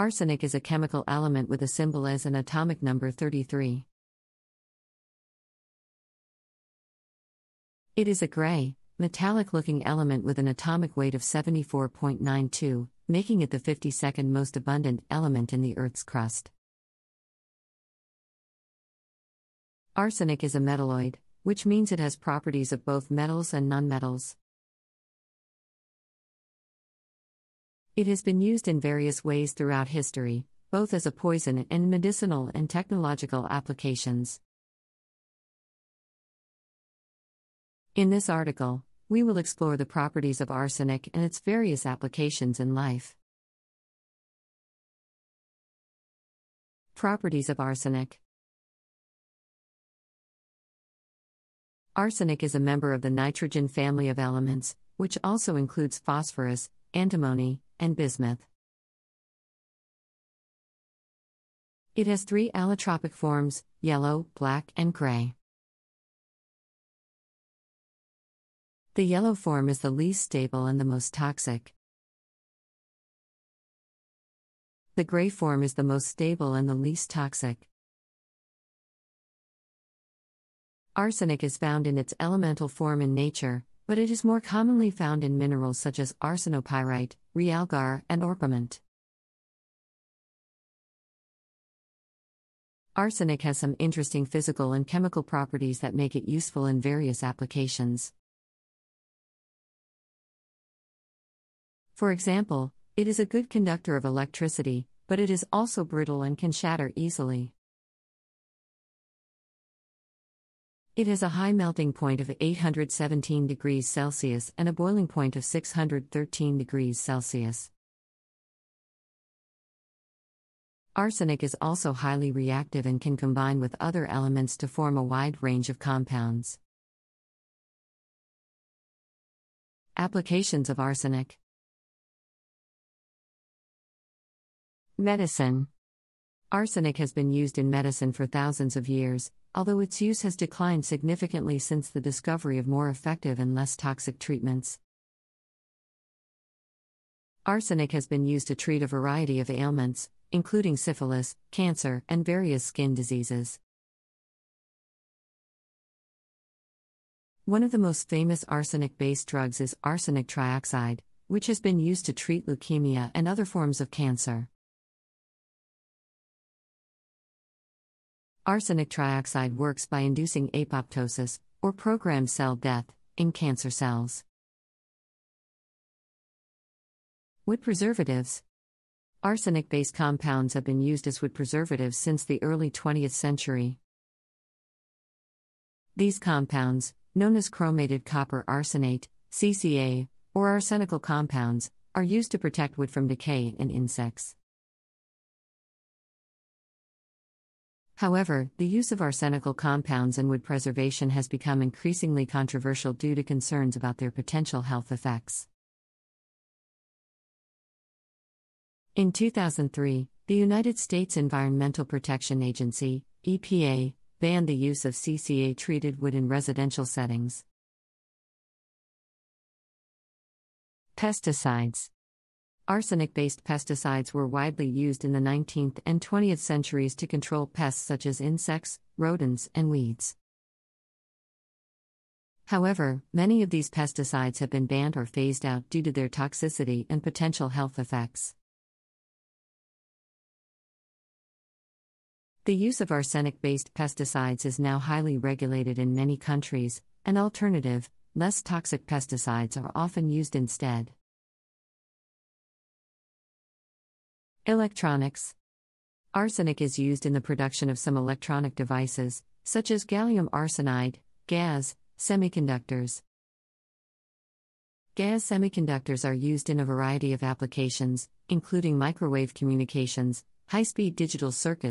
Arsenic is a chemical element with a symbol as an atomic number 33. It is a gray, metallic-looking element with an atomic weight of 74.92, making it the 52nd most abundant element in the Earth's crust. Arsenic is a metalloid, which means it has properties of both metals and nonmetals. It has been used in various ways throughout history, both as a poison and medicinal and technological applications. In this article, we will explore the properties of arsenic and its various applications in life. Properties of arsenic. Arsenic is a member of the nitrogen family of elements, which also includes phosphorus, antimony, and bismuth. It has three allotropic forms: yellow, black, and gray. The yellow form is the least stable and the most toxic. The gray form is the most stable and the least toxic. Arsenic is found in its elemental form in nature, but it is more commonly found in minerals such as arsenopyrite, realgar, and orpiment. Arsenic has some interesting physical and chemical properties that make it useful in various applications. For example, it is a good conductor of electricity, but it is also brittle and can shatter easily. It has a high melting point of 817 degrees Celsius and a boiling point of 613 degrees Celsius. Arsenic is also highly reactive and can combine with other elements to form a wide range of compounds. Applications of arsenic. Medicine. Arsenic has been used in medicine for thousands of years, although its use has declined significantly since the discovery of more effective and less toxic treatments. Arsenic has been used to treat a variety of ailments, including syphilis, cancer, and various skin diseases. One of the most famous arsenic-based drugs is arsenic trioxide, which has been used to treat leukemia and other forms of cancer. Arsenic trioxide works by inducing apoptosis, or programmed cell death, in cancer cells. Wood preservatives. Arsenic-based compounds have been used as wood preservatives since the early 20th century. These compounds, known as chromated copper arsenate, CCA, or arsenical compounds, are used to protect wood from decay and insects. However, the use of arsenical compounds in wood preservation has become increasingly controversial due to concerns about their potential health effects. In 2003, the United States Environmental Protection Agency, EPA, banned the use of CCA-treated wood in residential settings. Pesticides. Arsenic-based pesticides were widely used in the 19th and 20th centuries to control pests such as insects, rodents, and weeds. However, many of these pesticides have been banned or phased out due to their toxicity and potential health effects. The use of arsenic-based pesticides is now highly regulated in many countries, and alternative, less toxic pesticides are often used instead. Electronics. Arsenic is used in the production of some electronic devices, such as gallium arsenide, GaAs, semiconductors. GaAs semiconductors are used in a variety of applications, including microwave communications, high-speed digital circuits,